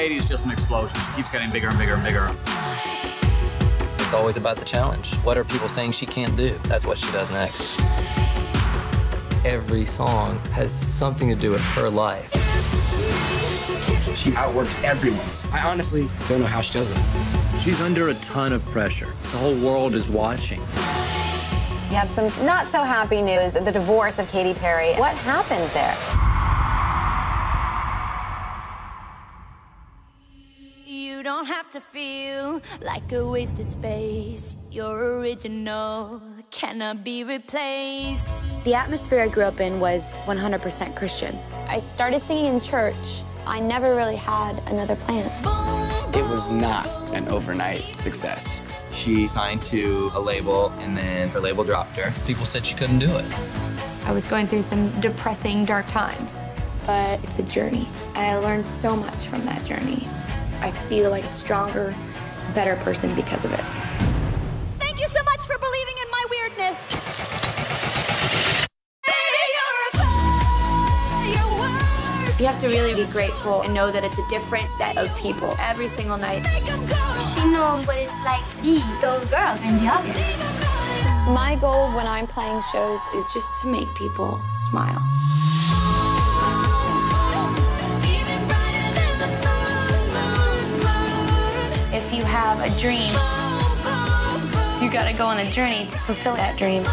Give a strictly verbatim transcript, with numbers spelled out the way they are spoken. Katy is just an explosion. She keeps getting bigger and bigger and bigger. It's always about the challenge. What are people saying she can't do? That's what she does next. Every song has something to do with her life. She outworks everyone. I honestly don't know how she does it. She's under a ton of pressure. The whole world is watching. We have some not so happy news, the divorce of Katy Perry. What happened there? You don't have to feel like a wasted space. You're original, cannot be replaced. The atmosphere I grew up in was one hundred percent Christian. I started singing in church. I never really had another plan. It was not an overnight success. She signed to a label, and then her label dropped her. People said she couldn't do it. I was going through some depressing, dark times. But it's a journey. I learned so much from that journey. I feel like a stronger, better person because of it. Thank you so much for believing in my weirdness. Baby, you're a firework. You have to really be grateful and know that it's a different set of people every single night. She knows what it's like to be those girls in the audience. My goal when I'm playing shows is just to make people smile. If you have a dream, you gotta go on a journey to fulfill that dream.